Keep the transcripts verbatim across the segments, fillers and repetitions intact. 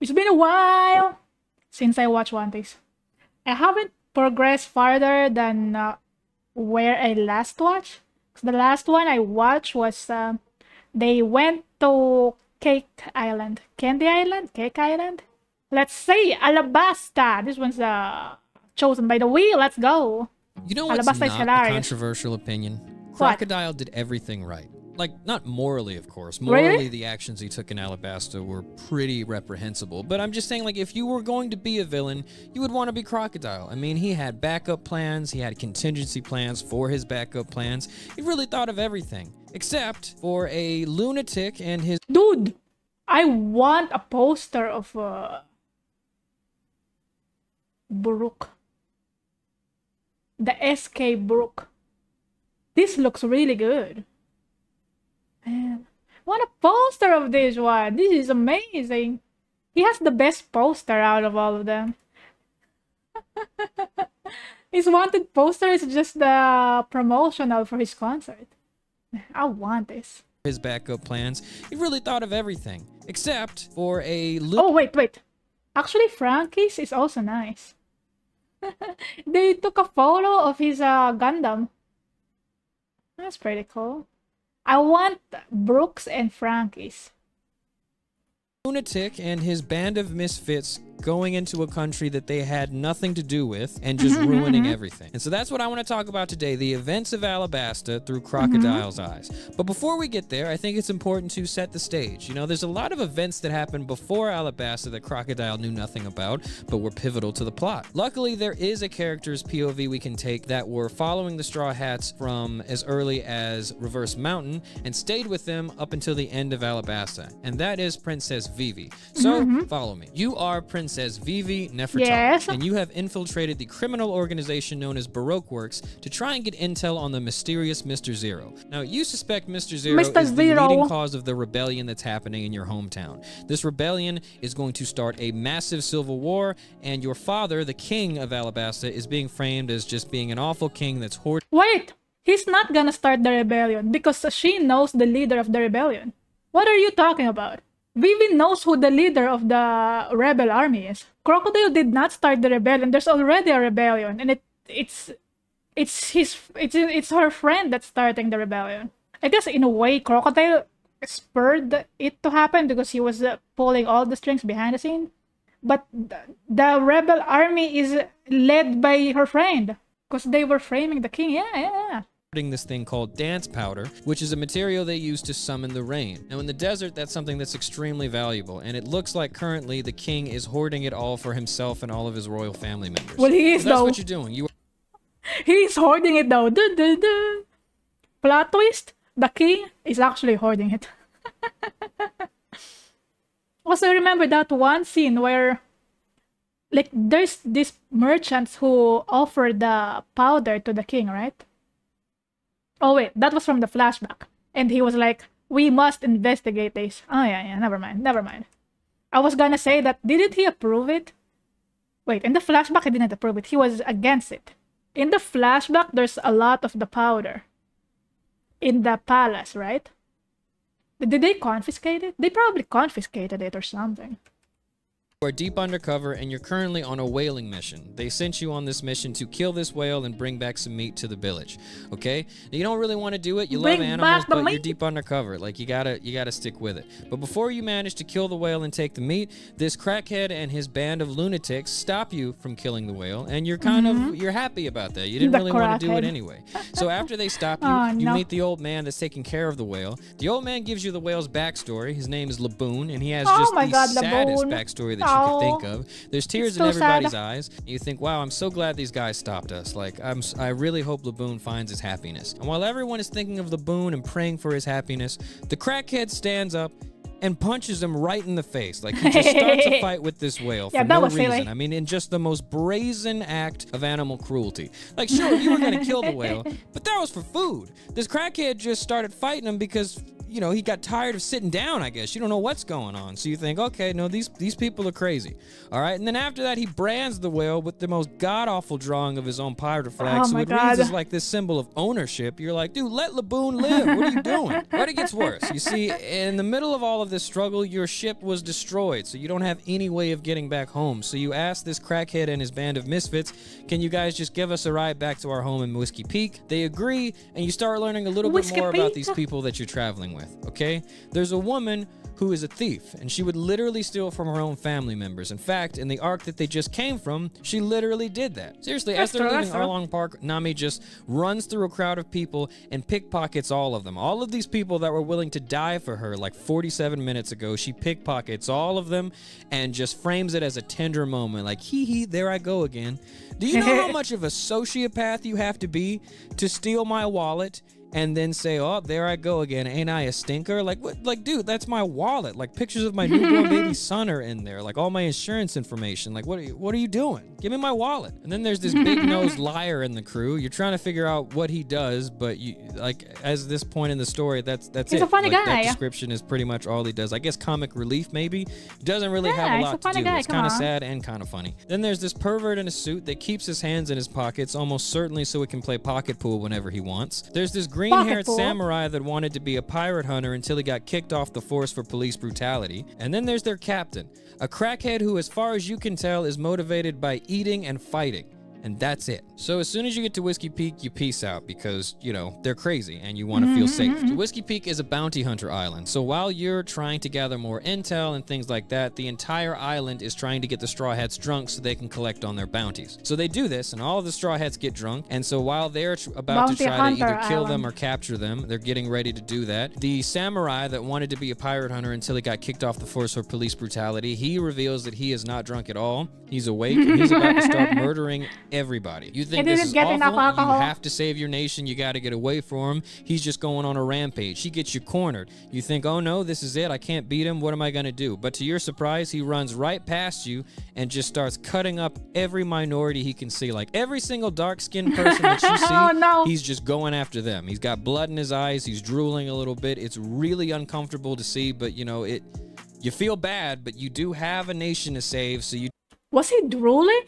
It's been a while since I watched One Piece. I haven't progressed farther than uh, where I last watched. The last one I watched was uh, they went to Cake Island. Candy Island? Cake Island? Let's say Alabasta. This one's uh, chosen by the wheel. Let's go. You know what's Alabasta not a controversial opinion? Crocodile what? did everything right. Like, not morally, of course. Morally, really? The actions he took in Alabasta were pretty reprehensible. But I'm just saying, like, if you were going to be a villain, you would want to be Crocodile. I mean, he had backup plans. He had contingency plans for his backup plans. He really thought of everything, except for a lunatic and his... Dude, I want a poster of... Uh... Baroque. The S K Baroque. This looks really good. Man, what a poster of this one. This is amazing. He has the best poster out of all of them. His wanted poster is just the promotional for his concert. I want this. His backup plans. He really thought of everything except for a loop. Oh, wait, wait. Actually, Frankie's is also nice. They took a photo of his uh, Gundam. That's pretty cool. I want Brooks and Frankie's. Lunatic and his band of misfits going into a country that they had nothing to do with and just mm-hmm, ruining mm-hmm. everything. And so that's what I want to talk about today, the events of Alabasta through Crocodile's mm-hmm. eyes. But before we get there, I think it's important to set the stage. You know, there's a lot of events that happened before Alabasta that Crocodile knew nothing about, but were pivotal to the plot. Luckily, there is a character's P O V we can take that were following the Straw Hats from as early as Reverse Mountain and stayed with them up until the end of Alabasta. And that is Princess Vivi. So mm-hmm. follow me. You are Princess Vivi Nefertari, yes. and you have infiltrated the criminal organization known as Baroque Works to try and get intel on the mysterious Mister Zero. Now, you suspect Mister Zero Mister is Zero. the leading cause of the rebellion that's happening in your hometown. This rebellion is going to start a massive civil war, and your father, the king of Alabasta, is being framed as just being an awful king that's hoarding. Wait! He's not gonna start the rebellion because she knows the leader of the rebellion. What are you talking about? Vivi knows who the leader of the rebel army is. Crocodile did not start the rebellion. There's already a rebellion, and it it's it's his it's it's her friend that's starting the rebellion. I guess in a way, Crocodile spurred it to happen because he was uh, pulling all the strings behind the scene. But the, the rebel army is led by her friend because they were framing the king. Yeah, yeah, yeah. This thing called dance powder, which is a material they use to summon the rain. Now in the desert, that's something that's extremely valuable, and it looks like currently the king is hoarding it all for himself and all of his royal family members. Well, he is so that's though. That's what you're doing. You are He's hoarding it though. Dun, dun, dun. Plot twist: the king is actually hoarding it. Also, remember that one scene where, like, there's these merchants who offer the powder to the king, right? Oh wait, that was from the flashback. And he was like, we must investigate this. Oh yeah, yeah, never mind, never mind. I was gonna say that, didn't he approve it? Wait, in the flashback he didn't approve it, he was against it. In the flashback, there's a lot of the powder in the palace, right? Did they confiscate it? They probably confiscated it or something. You are deep undercover and you're currently on a whaling mission. They sent you on this mission to kill this whale and bring back some meat to the village. Okay? Now, you don't really want to do it. You bring love animals, but meat. You're deep undercover. Like, you gotta you gotta stick with it. But before you manage to kill the whale and take the meat, this crackhead and his band of lunatics stop you from killing the whale, and you're kind mm-hmm. of you're happy about that. You didn't the really want to do it anyway. So after they stop you, oh, you no. meet the old man that's taking care of the whale. The old man gives you the whale's backstory. His name is Laboon, and he has oh, just the God, saddest Laboon. backstory that you could think of. There's tears in everybody's sad. eyes. And you think, wow, I'm so glad these guys stopped us. Like, I'm, I really hope Laboon finds his happiness. And while everyone is thinking of Laboon and praying for his happiness, the crackhead stands up and punches him right in the face. Like, he just starts a fight with this whale for yeah, no reason. Silly. I mean, in just the most brazen act of animal cruelty. Like, sure, you were gonna kill the whale, but that was for food. This crackhead just started fighting him because you know, he got tired of sitting down, I guess. You don't know what's going on. So you think, okay, no, these, these people are crazy. All right. And then after that, he brands the whale with the most god-awful drawing of his own pirate flag. Oh, so it reads as like this symbol of ownership. You're like, dude, let Laboon live. What are you doing? But it gets worse. You see, in the middle of all of this struggle, your ship was destroyed. So you don't have any way of getting back home. So you ask this crackhead and his band of misfits, can you guys just give us a ride back to our home in Whiskey Peak? They agree, and you start learning a little Whiskey bit more Peak. about these people that you're traveling with, okay? There's a woman who is a thief, and she would literally steal from her own family members. In fact, in the arc that they just came from, she literally did that. Seriously, that's as they're leaving Arlong Park, Nami just runs through a crowd of people and pickpockets all of them. All of these people that were willing to die for her like forty-seven minutes ago, she pickpockets all of them and just frames it as a tender moment. Like, hee hee, there I go again. Do you know how much of a sociopath you have to be to steal my wallet and then say, oh, there I go again, ain't I a stinker? Like, what? Like, dude, that's my wallet. Like, pictures of my newborn baby son are in there. Like, all my insurance information. Like, what are you, what are you doing? Give me my wallet. And then there's this big-nosed liar in the crew. You're trying to figure out what he does, but you, like, as this point in the story, that's that's he's it. He's a funny like, guy. That description is pretty much all he does. I guess comic relief, maybe. Doesn't really yeah, have a lot a to do. Guy. It's kind of sad and kind of funny. Then there's this pervert in a suit that keeps his hands in his pockets, almost certainly so he can play pocket pool whenever he wants. There's this green-haired samurai that wanted to be a pirate hunter until he got kicked off the force for police brutality. And then there's their captain, a crackhead who, as far as you can tell, is motivated by eating and fighting. And that's it. So as soon as you get to Whiskey Peak, you peace out because, you know, they're crazy and you want to feel safe. So Whiskey Peak is a bounty hunter island. So while you're trying to gather more intel and things like that, the entire island is trying to get the Straw Hats drunk so they can collect on their bounties. So they do this and all of the Straw Hats get drunk. And so while they're tr about bounty to try to either kill island. them or capture them, they're getting ready to do that. The samurai that wanted to be a pirate hunter until he got kicked off the force for police brutality, he reveals that he is not drunk at all. He's awake and he's about to start murdering everybody. You think this is awful? You have to save your nation. You got to get away from him. He's just going on a rampage. He gets you cornered. You think, oh no, this is it. I can't beat him. What am I going to do? But to your surprise, he runs right past you and just starts cutting up every minority he can see. Like every single dark-skinned person that you see, oh, no. he's just going after them. He's got blood in his eyes. He's drooling a little bit. It's really uncomfortable to see, but you know, it. You feel bad, but you do have a nation to save, so you... Was he drooling?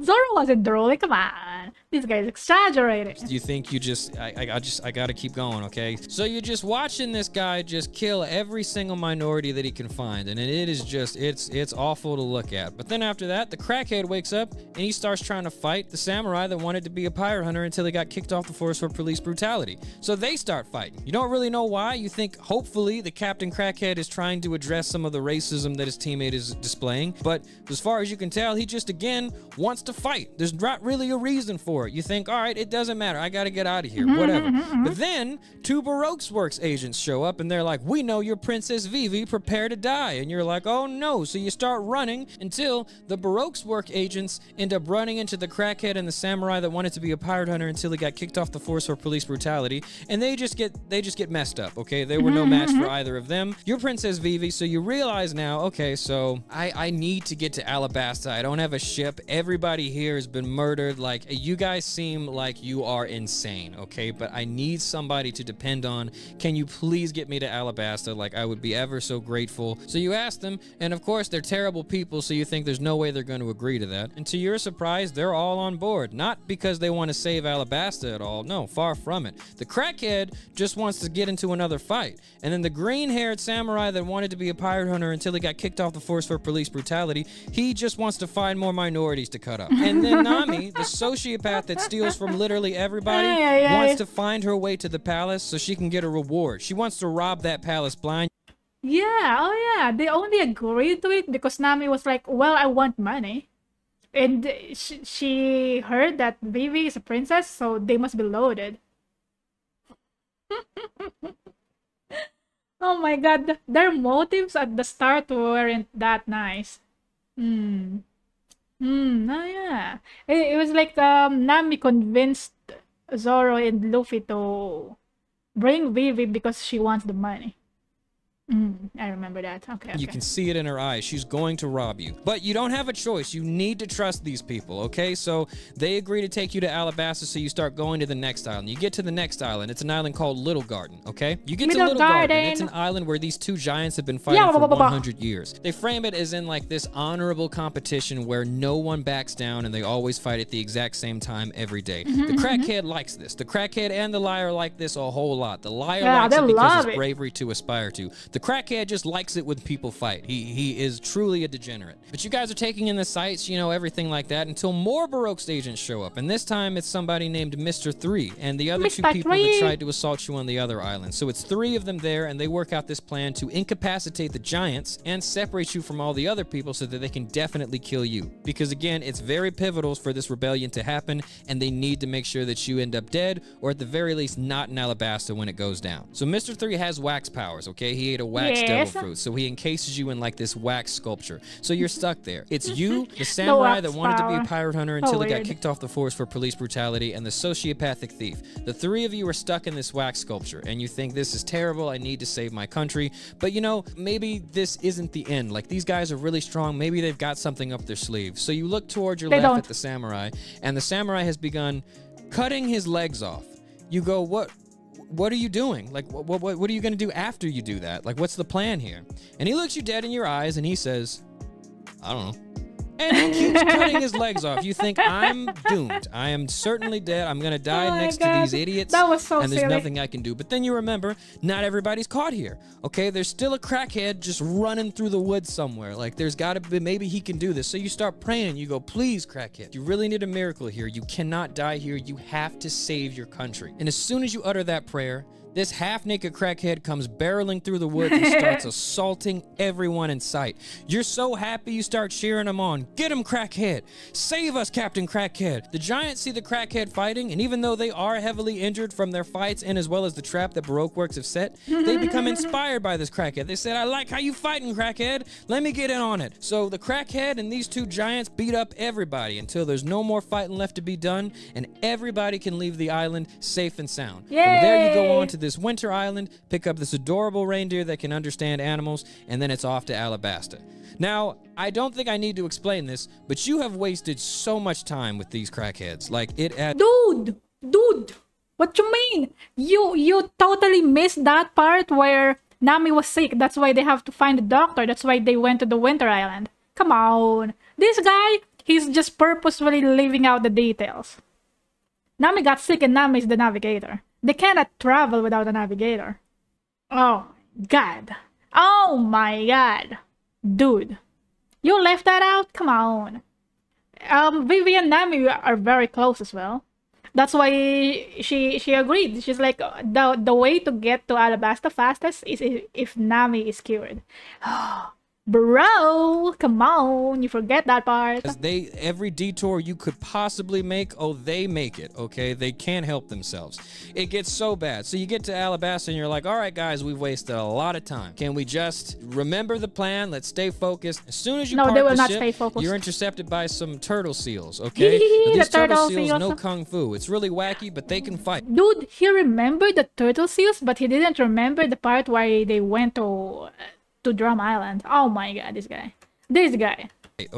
Zoro wasn't drooling. Come on, this guy's exaggerating. You think you just I, I, I just I gotta keep going, okay? So you're just watching this guy just kill every single minority that he can find, and it is just it's it's awful to look at. But then after that, the crackhead wakes up and he starts trying to fight the samurai that wanted to be a pirate hunter until he got kicked off the force for police brutality. So they start fighting. You don't really know why. You think hopefully the Captain Crackhead is trying to address some of the racism that his teammate is displaying, but as far as you can tell, he just again wants to fight. There's not really a reason for it. You think, all right, it doesn't matter, I gotta get out of here, whatever. But then two Baroque Works agents show up and they're like, we know you're Princess Vivi, prepare to die. And you're like, oh no. So you start running until the Baroque Works agents end up running into the crackhead and the samurai that wanted to be a pirate hunter until he got kicked off the force for police brutality, and they just get they just get messed up, okay? They were no match for either of them. You're Princess Vivi, so you realize now, okay, so I, I need to get to Alabasta. I don't have a ship. Everybody here has been murdered. Like, you guys seem like you are insane, okay? But I need somebody to depend on. Can you please get me to Alabasta? Like, I would be ever so grateful. So you ask them, and of course they're terrible people, so you think there's no way they're going to agree to that. And to your surprise, they're all on board. Not because they want to save Alabasta at all. No, far from it. The crackhead just wants to get into another fight. And then the green-haired samurai that wanted to be a pirate hunter until he got kicked off the force for police brutality, he just wants to find more minorities to cut up. And then Nami, the sociopath that steals from literally everybody, aye, aye, aye. wants to find her way to the palace so she can get a reward. She wants to rob that palace blind. Yeah, oh yeah. They only agreed to it because Nami was like, well, I want money. And she, she heard that Vivi is a princess, so they must be loaded. Oh my god, their motives at the start weren't that nice. Hmm. Hmm. Oh yeah. It, it was like um, Nami convinced Zoro and Luffy to bring Vivi because she wants the money. Mm, I remember that. Okay, okay. You can see it in her eyes. She's going to rob you. But you don't have a choice. You need to trust these people, okay? So they agree to take you to Alabasta, so you start going to the next island. You get to the next island. It's an island called Little Garden, okay? You get Middle to Little Garden. Garden. It's an island where these two giants have been fighting yeah, for blah, blah, one hundred blah. years. They frame it as in like this honorable competition where no one backs down and they always fight at the exact same time every day. Mm-hmm, the crackhead mm-hmm. likes this. The crackhead and the liar like this a whole lot. The liar yeah, likes it because it's bravery it. to aspire to. The The crackhead just likes it when people fight. He he is truly a degenerate. But you guys are taking in the sights, you know, everything like that, until more Baroque's agents show up. And this time it's somebody named Mr. three and the other Mister two people three. that tried to assault you on the other island. So it's three of them there, and they work out this plan to incapacitate the giants and separate you from all the other people so that they can definitely kill you. Because again, it's very pivotal for this rebellion to happen, and they need to make sure that you end up dead, or at the very least not in Alabasta when it goes down. So Mr. three has wax powers, okay? He ate a wax yes. devil fruit, so he encases you in like this wax sculpture, so you're stuck there. It's you, the samurai the that wanted power. to be a pirate hunter until oh, he weird. got kicked off the force for police brutality, and the sociopathic thief. The three of you are stuck in this wax sculpture, and you think, this is terrible, I need to save my country. But you know, maybe this isn't the end. Like, these guys are really strong, maybe they've got something up their sleeve. So you look toward your they left don't. at the samurai, and the samurai has begun cutting his legs off. You go, what What are you doing? Like, what, what, what are you going to do after you do that? Like, what's the plan here? And he looks you dead in your eyes and he says, I don't know. And he keeps cutting his legs off. You think, I'm doomed. I am certainly dead. I'm going to die oh next to these idiots. That was so And there's silly. nothing I can do. But then you remember, not everybody's caught here. Okay, there's still a crackhead just running through the woods somewhere. Like, there's got to be, maybe he can do this. So you start praying. You go, please, crackhead. You really need a miracle here. You cannot die here. You have to save your country. And as soon as you utter that prayer, this half-naked crackhead comes barreling through the woods and starts assaulting everyone in sight. You're so happy you start cheering him on. Get him, crackhead! Save us, Captain Crackhead! The giants see the crackhead fighting, and even though they are heavily injured from their fights and as well as the trap that Baroque Works have set, they become inspired by this crackhead. They said, I like how you fighting, crackhead! Let me get in on it! So the crackhead and these two giants beat up everybody until there's no more fighting left to be done, and everybody can leave the island safe and sound. Yay! From there you go on to this winter island, pick up this adorable reindeer that can understand animals, and then it's off to Alabasta. Now, I don't think I need to explain this, but you have wasted so much time with these crackheads. Like, it at Dude! Dude! What you mean? You you totally missed that part where Nami was sick. That's why they have to find a doctor. That's why they went to the winter island. Come on. This guy, he's just purposefully leaving out the details. Nami got sick and Nami's the navigator. They cannot travel without a navigator. Oh, God. Oh, my God. Dude. You left that out? Come on. Um, Vivi and Nami are very close as well. That's why she she agreed. She's like, the, the way to get to Alabasta fastest is if, if Nami is cured. Bro, come on, you forget that part. As they, every detour you could possibly make, oh, they make it, okay? They can't help themselves. It gets so bad. So you get to Alabasta and you're like, all right, guys, we've wasted a lot of time. Can we just remember the plan? Let's stay focused. As soon as you no, park they will the not ship, stay focused. You're intercepted by some turtle seals, okay? These the turtle, turtle seals also. know kung fu. It's really wacky, but they can fight. Dude, he remembered the turtle seals, but he didn't remember the part where they went to... to Drum Island. Oh my God, this guy. This guy.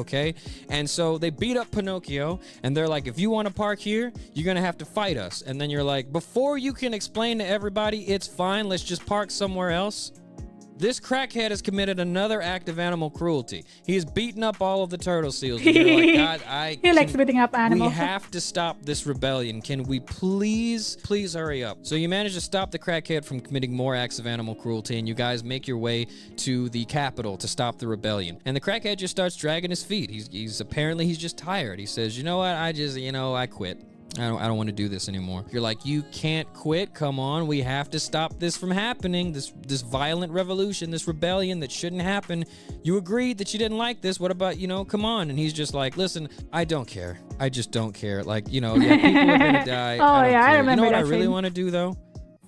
Okay, and so they beat up Pinocchio and they're like, if you want to park here, you're gonna have to fight us. And then you're like, before you can explain to everybody, it's fine, let's just park somewhere else. This crackhead has committed another act of animal cruelty. He's beaten up all of the turtle seals. Like, God, I he can, likes beating up animals. We have to stop this rebellion. Can we please, please hurry up? So you manage to stop the crackhead from committing more acts of animal cruelty, and you guys make your way to the capital to stop the rebellion. And the crackhead just starts dragging his feet. He's, he's apparently he's just tired. He says, you know what? I just, you know, I quit. I don't, I don't want to do this anymore. You're like, you can't quit. Come on. We have to stop this from happening. This this violent revolution, this rebellion that shouldn't happen. You agreed that you didn't like this. What about, you know, come on. And he's just like, listen, I don't care. I just don't care. Like, you know, yeah, people are going to die. oh, I yeah, care. I remember that. You know what I really want to do, though?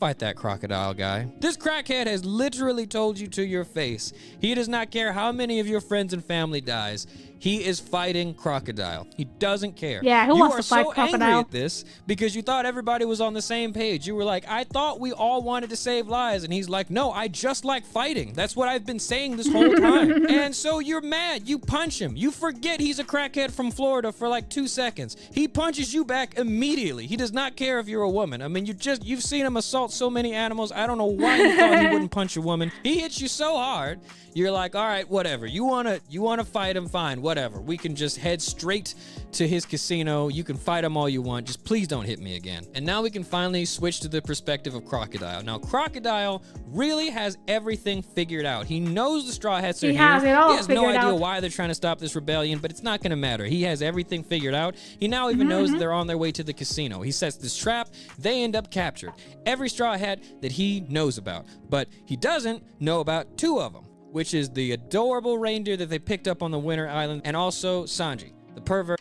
Fight that crocodile guy. This crackhead has literally told you to your face. He does not care how many of your friends and family dies. He is fighting Crocodile. He doesn't care. Yeah, who wants to fight Crocodile? You are so angry at this because you thought everybody was on the same page. You were like, I thought we all wanted to save lives. And he's like, no, I just like fighting. That's what I've been saying this whole time. And so you're mad. You punch him. You forget he's a crackhead from Florida for like two seconds. He punches you back immediately. He does not care if you're a woman. I mean, you just, you've seen him assault so many animals. I don't know why you thought he wouldn't punch a woman. He hits you so hard. You're like, all right, whatever. You want to you want to fight him? Fine. What? Whatever, we can just head straight to his casino. You can fight him all you want, just please don't hit me again. And now we can finally switch to the perspective of Crocodile. Now Crocodile really has everything figured out. He knows the Straw Hats are here. He has it all figured out. He has no idea why they're trying to stop this rebellion, but it's not gonna matter. He has everything figured out. He now even mm-hmm. knows they're on their way to the casino. He sets this trap. They end up captured. Every Straw Hat that he knows about, but he doesn't know about two of them, which is the adorable reindeer that they picked up on the Winter Island, and also Sanji, the pervert.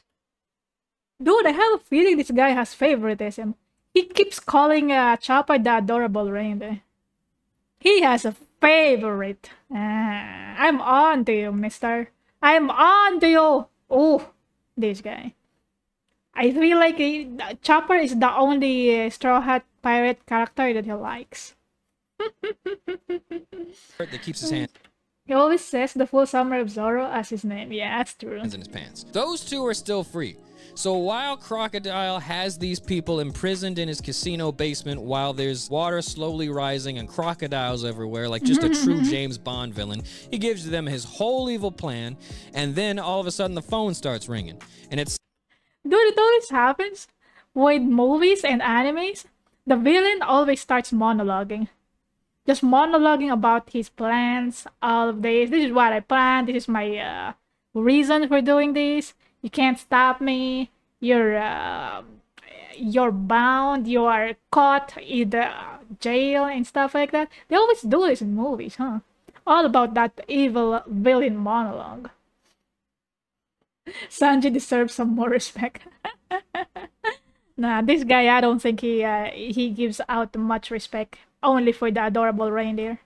Dude, I have a feeling this guy has favoritism. He keeps calling uh, Chopper the adorable reindeer. He has a favorite. Uh, I'm on to you, mister. I'm on to you. Oh, this guy. I feel like he, Chopper is the only uh, Straw Hat pirate character that he likes. That keeps his hand. He always says the full summer of Zoro as his name. Yeah, that's true. Hands in his pants. Those two are still free. So while Crocodile has these people imprisoned in his casino basement, while there's water slowly rising and crocodiles everywhere, like just a true James Bond villain, he gives them his whole evil plan. And then all of a sudden the phone starts ringing. And it's... Dude, it always happens with movies and animes. The villain always starts monologuing. Just monologuing about his plans, all of this. This is what I planned. This is my uh, reason for doing this. You can't stop me. You're uh, you're bound. You are caught in the jail and stuff like that. They always do this in movies, huh? All about that evil villain monologue. Sanji deserves some more respect. Nah, this guy, I don't think he uh, he gives out much respect. Only for the adorable reindeer.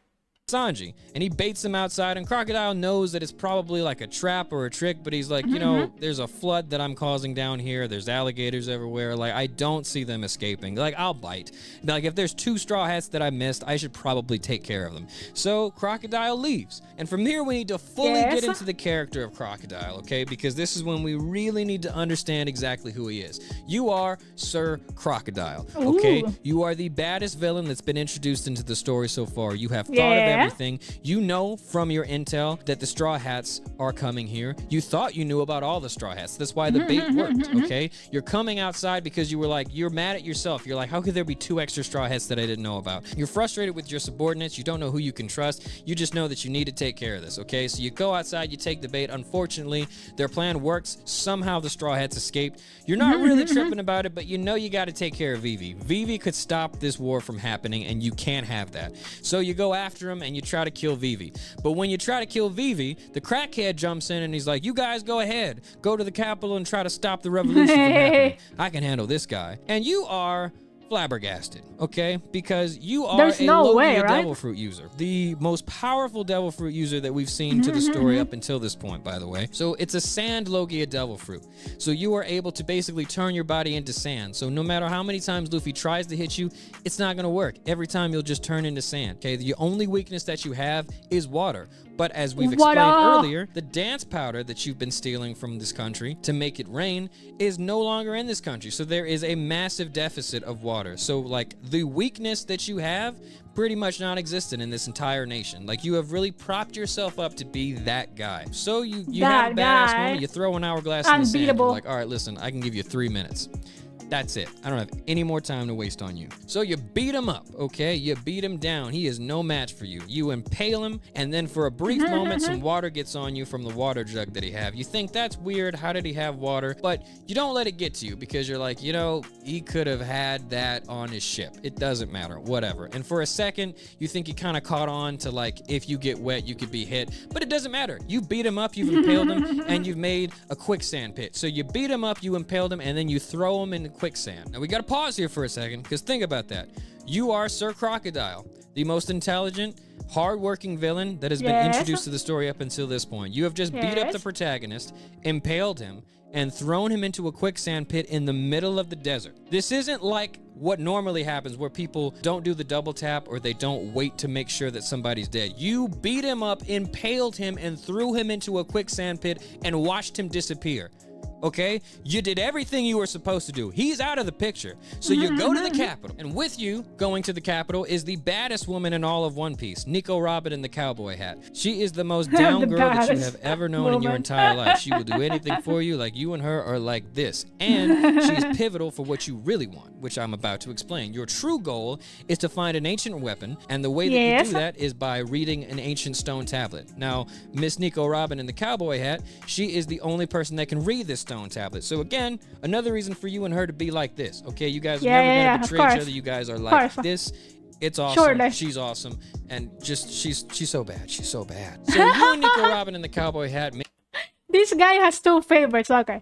Sanji, and he baits him outside, and Crocodile knows that it's probably like a trap or a trick, but he's like, mm-hmm. you know, there's a flood that I'm causing down here. There's alligators everywhere. Like, I don't see them escaping. Like, I'll bite. Like, if there's two Straw Hats that I missed, I should probably take care of them. So Crocodile leaves. And from here, we need to fully yes. get into the character of Crocodile, okay? Because this is when we really need to understand exactly who he is. You are Sir Crocodile, okay? Ooh. You are the baddest villain that's been introduced into the story so far. You have thought yeah. of everything. You know from your intel that the Straw Hats are coming here. You thought you knew about all the Straw Hats. That's why the bait worked, okay? You're coming outside because you were like, you're mad at yourself. You're like, how could there be two extra Straw Hats that I didn't know about? You're frustrated with your subordinates. You don't know who you can trust. You just know that you need to take care of this, okay? So you go outside, you take the bait. Unfortunately, their plan works. Somehow the Straw Hats escaped. You're not really tripping about it, but you know you got to take care of Vivi. Vivi could stop this war from happening, and you can't have that. So you go after him and you try to kill Vivi. But when you try to kill Vivi, the crackhead jumps in and he's like, you guys go ahead, go to the capital and try to stop the revolution from happening. I can handle this guy. And you are flabbergasted, okay? Because you are There's a no way, right? devil fruit user, the most powerful devil fruit user that we've seen to the story up until this point, by the way. So it's a sand Logia devil fruit. So you are able to basically turn your body into sand. So no matter how many times Luffy tries to hit you, it's not gonna work. Every time you'll just turn into sand, okay? The only weakness that you have is water. But as we've explained earlier, the dance powder that you've been stealing from this country to make it rain is no longer in this country. So there is a massive deficit of water. So like the weakness that you have pretty much non-existent in this entire nation. Like you have really propped yourself up to be that guy. So you, you have a badass moment, you throw an hourglass in the sand. You're like, all right, listen, I can give you three minutes. That's it. I don't have any more time to waste on you. So you beat him up, okay? You beat him down. He is no match for you. You impale him, and then for a brief moment, some water gets on you from the water jug that he had. You think, that's weird. How did he have water? But you don't let it get to you because you're like, you know, he could have had that on his ship. It doesn't matter, whatever. And for a second, you think you kind of caught on to like, if you get wet, you could be hit, but it doesn't matter. You beat him up, you've impaled him, and you've made a quicksand pit. So you beat him up, you impaled him, and then you throw him in the quicksand. Now we got to pause here for a second because think about that. You are Sir Crocodile, the most intelligent, hard-working villain that has yes. been introduced to the story up until this point. You have just yes. beat up the protagonist, impaled him, and thrown him into a quicksand pit in the middle of the desert. This isn't like what normally happens where people don't do the double tap or they don't wait to make sure that somebody's dead. You beat him up, impaled him, and threw him into a quicksand pit and watched him disappear. Okay, you did everything you were supposed to do. He's out of the picture. So you go to the Capitol, and with you going to the Capitol is the baddest woman in all of One Piece, Nico Robin in the cowboy hat. She is the most down the girl that you have ever known woman. in your entire life. She will do anything for you, like you and her are like this. And she's pivotal for what you really want, which I'm about to explain. Your true goal is to find an ancient weapon, and the way that yes. you do that is by reading an ancient stone tablet. Now, Miss Nico Robin in the cowboy hat, she is the only person that can read this stone tablet. So again, another reason for you and her to be like this. Okay, you guys are yeah, never yeah, gonna yeah, betray each other. You guys are like this. It's awesome. Surely. She's awesome, and just she's she's so bad. She's so bad. So you and Nico Robin in the cowboy hat. This guy has two favorites. Okay,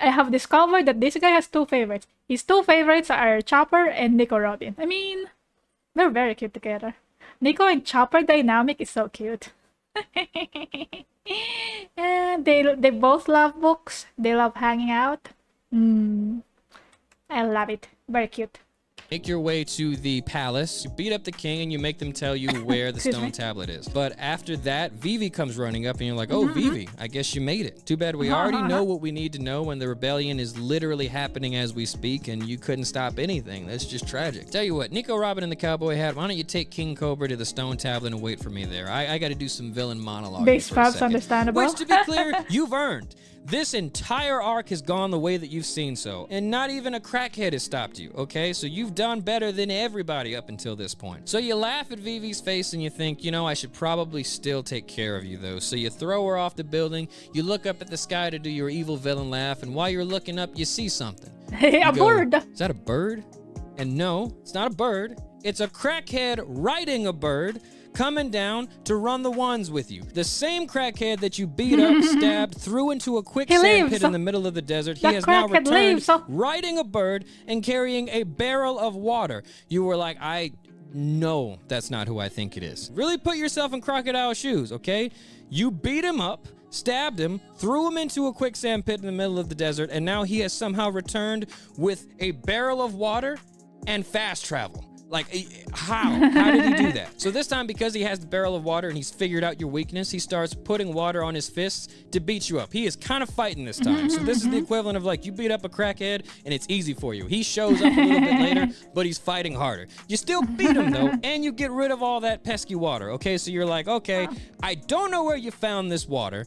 I have discovered that this guy has two favorites. His two favorites are Chopper and Nico Robin. I mean, they're very cute together. Nico and Chopper dynamic is so cute. And they they both love books. They love hanging out. Mm, I love it. Very cute. Make your way to the palace. You beat up the king and you make them tell you where the stone me. tablet is. But after that, Vivi comes running up and you're like, oh, mm-hmm. Vivi, I guess you made it. Too bad we uh-huh. already know what we need to know when the rebellion is literally happening as we speak and you couldn't stop anything. That's just tragic. Tell you what, Nico Robin in the cowboy hat, why don't you take King Cobra to the stone tablet and wait for me there? I, I got to do some villain monologue. Base props understandable. Which, to be clear, you've earned. This entire arc has gone the way that you've seen so, and not even a crackhead has stopped you, okay? So you've done better than everybody up until this point. So you laugh at Vivi's face and you think, you know, I should probably still take care of you though. So you throw her off the building, you look up at the sky to do your evil villain laugh, and while you're looking up, you see something. Hey, a go, bird! Is that a bird? And no, it's not a bird. It's a crackhead riding a bird, coming down to run the ones with you. The same crackhead that you beat up, stabbed, threw into a quicksand pit in the middle of the desert. He has now returned riding a bird and carrying a barrel of water. You were like, I know that's not who I think it is. Really put yourself in Crocodile's shoes, okay? You beat him up, stabbed him, threw him into a quicksand pit in the middle of the desert, and now he has somehow returned with a barrel of water and fast travel. Like, how? How did he do that? So this time, because he has the barrel of water and he's figured out your weakness, he starts putting water on his fists to beat you up. He is kind of fighting this time. Mm-hmm, so this mm-hmm. is the equivalent of, like, you beat up a crackhead and it's easy for you. He shows up a little bit later, but he's fighting harder. You still beat him, though, and you get rid of all that pesky water, okay? So you're like, okay, oh. I don't know where you found this water,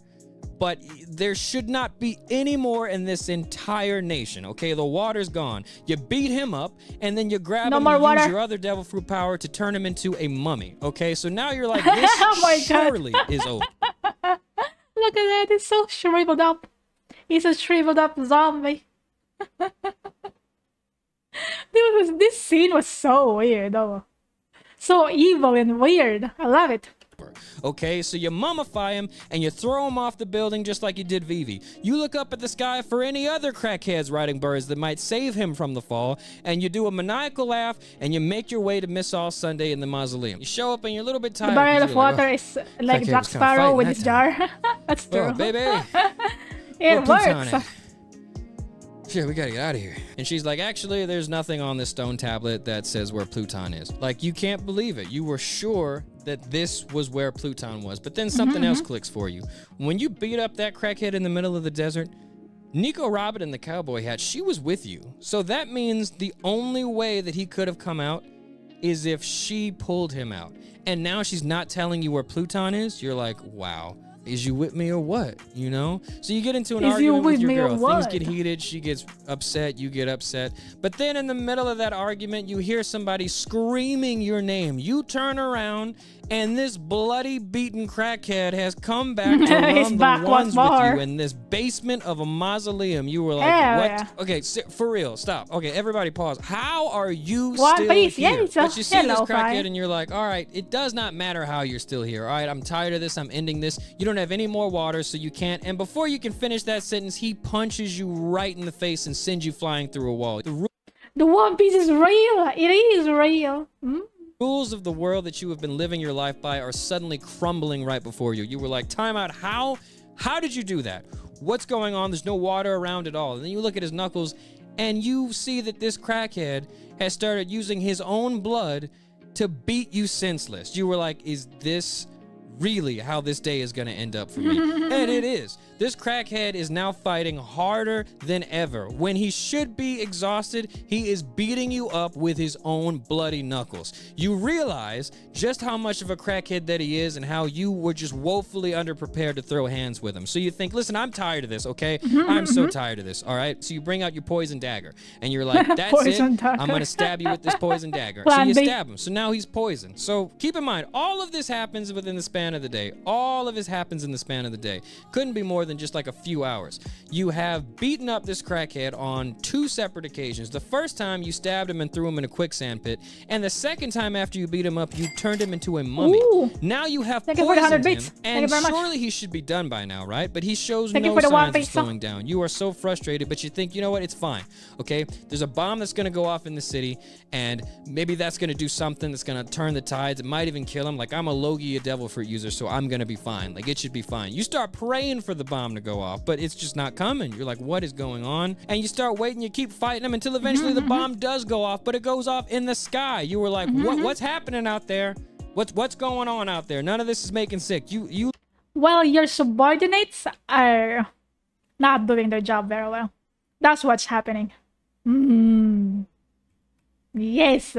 but there should not be any more in this entire nation, okay? The water's gone. You beat him up, and then you grab no him and water. use your other devil fruit power to turn him into a mummy, okay? So now you're like, this oh my surely God. is over. Look at that. It's so shriveled up. He's a shriveled up zombie. This, was, this scene was so weird, though. So evil and weird. I love it. Okay, so you mummify him and you throw him off the building just like you did Vivi. You look up at the sky for any other crackheads riding birds that might save him from the fall, and you do a maniacal laugh and you make your way to Miss All Sunday in the mausoleum. You show up and you're a little bit tired. The barrel of water like, oh, is like Black Sparrow with his jar. That's true. Oh, baby. It works. Sure, we gotta get out of here. And she's like, actually, there's nothing on this stone tablet that says where Pluton is. Like, you can't believe it. You were sure that this was where Pluton was, but then something mm-hmm. else clicks for you. When you beat up that crackhead in the middle of the desert, Nico Robin in the cowboy hat, she was with you. So that means the only way that he could have come out is if she pulled him out. And now she's not telling you where Pluton is? You're like, wow. Is you with me or what? You know? So you get into an Is argument you with, with your girl. Things get heated. She gets upset. You get upset. But then in the middle of that argument, you hear somebody screaming your name. You turn around, and this bloody, beaten crackhead has come back to run back the ones with you in this basement of a mausoleum. You were like, yeah, what? Yeah. Okay, for real, stop. Okay, everybody pause. How are you what still piece? here? Yeah, but you see hello, this crackhead, and you're like, all right, it does not matter how you're still here. All right, I'm tired of this. I'm ending this. You don't have any more water, so you can't. And before you can finish that sentence, he punches you right in the face and sends you flying through a wall. The The One Piece is real. It is real. Hmm? Rules of the world that you have been living your life by are suddenly crumbling right before you. You were like, time out. How? How did you do that? What's going on? There's no water around at all. And then you look at his knuckles and you see that this crackhead has started using his own blood to beat you senseless. You were like, is this really how this day is going to end up for me? And it is. This crackhead is now fighting harder than ever. When he should be exhausted, he is beating you up with his own bloody knuckles. You realize just how much of a crackhead that he is and how you were just woefully underprepared to throw hands with him. So you think, listen, I'm tired of this, okay? Mm-hmm, I'm mm-hmm. so tired of this, all right? So you bring out your poison dagger, and you're like, that's poison it. Dagger. I'm going to stab you with this poison dagger. So you stab him. So now he's poisoned. So keep in mind, all of this happens within the span of the day. All of this happens in the span of the day. Couldn't be more than just like a few hours. You have beaten up this crackhead on two separate occasions. The first time you stabbed him and threw him in a quicksand pit, and the second time after you beat him up, you turned him into a mummy. Ooh. Now you have Thank poisoned him, and surely he should be done by now, right? But he shows Thank no signs of slowing down. You are so frustrated, but you think, you know what? It's fine, okay? There's a bomb that's going to go off in the city, and maybe that's going to do something that's going to turn the tides. It might even kill him. Like, I'm a Logia Devil Fruit user, so I'm going to be fine. Like, it should be fine. You start praying for the bomb to go off, but it's just not coming. You're like, what is going on? And you start waiting, you keep fighting them until eventually mm-hmm. the bomb does go off, but it goes off in the sky. You were like, mm-hmm. what, what's happening out there? What's what's going on out there? None of this is making sick. You you Well, your subordinates are not doing their job very well. That's what's happening. Mm-hmm. Yes.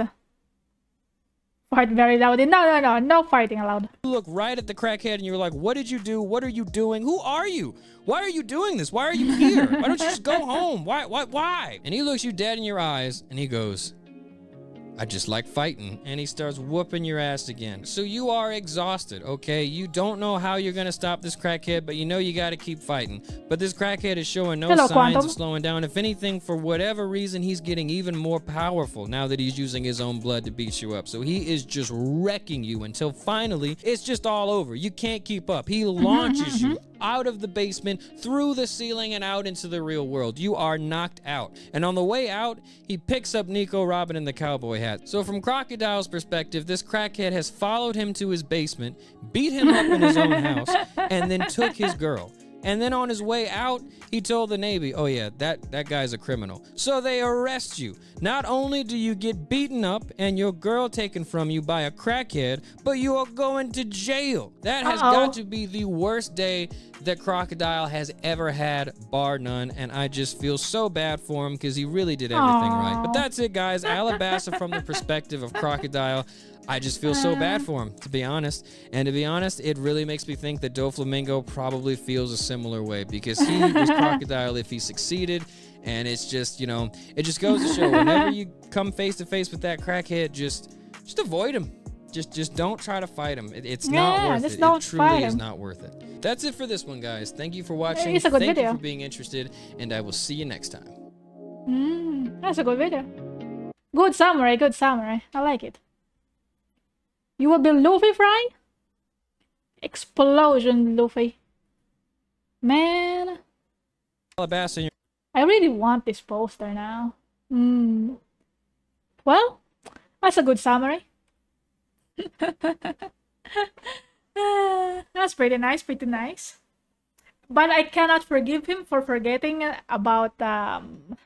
Fart very loudly. No, no, no, no farting allowed. You look right at the crackhead and you're like, what did you do? What are you doing? Who are you? Why are you doing this? Why are you here? Why don't you just go home? Why, why, why? And he looks you dead in your eyes and he goes, I just like fighting. And he starts whooping your ass again. So you are exhausted, okay? You don't know how you're gonna stop this crackhead, but you know you gotta keep fighting. But this crackhead is showing no Hello, signs Quantum. of slowing down. If anything, for whatever reason, he's getting even more powerful now that he's using his own blood to beat you up. So he is just wrecking you until finally, it's just all over. You can't keep up. He launches you out of the basement, through the ceiling, and out into the real world. You are knocked out. And on the way out, he picks up Nico Robin in the cowboy hat. So from Crocodile's perspective, this crackhead has followed him to his basement, beat him up in his own house, and then took his girl. And then on his way out, he told the Navy, oh yeah, that, that guy's a criminal. So they arrest you. Not only do you get beaten up and your girl taken from you by a crackhead, but you are going to jail. That has Uh-oh. got to be the worst day that Crocodile has ever had, bar none. And I just feel so bad for him because he really did everything Aww. right. But that's it, guys. Alabasta from the perspective of Crocodile. I just feel so bad for him, to be honest. And to be honest, it really makes me think that Doflamingo probably feels a similar way because he was Crocodile if he succeeded. And it's just, you know, it just goes to show whenever you come face to face with that crackhead, just just avoid him. Just just don't try to fight him. It, it's yeah, not worth it. It truly is not worth it. That's it for this one, guys. Thank you for watching. It's a good Thank video. you for being interested. And I will see you next time. Mm, that's a good video. Good summary, good summary. I like it. You will be Luffy frying? Explosion Luffy. Man. Alabasta, I really want this poster now. Mm. Well, that's a good summary. That's pretty nice, pretty nice. But I cannot forgive him for forgetting about um,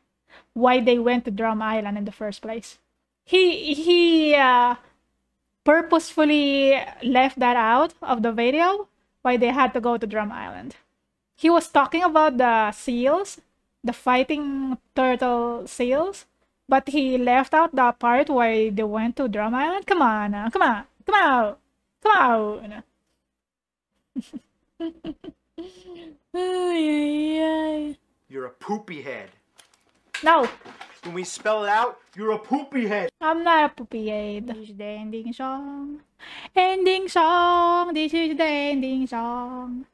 why they went to Drum Island in the first place. He... he uh, purposefully left that out of the video why they had to go to Drum Island. He was talking about the seals, the fighting turtle seals, but he left out the part why they went to Drum Island. Come on now, come on, come on, come on. You're a poopy head. No. When we spell it out, you're a poopy head. I'm not a poopy head. This is the ending song. Ending song. This is the ending song.